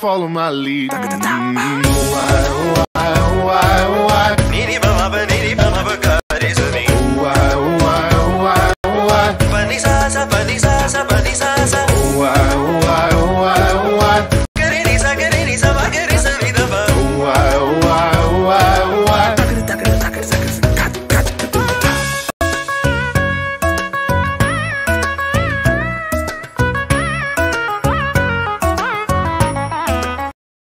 Follow my lead. Why, why, why, why?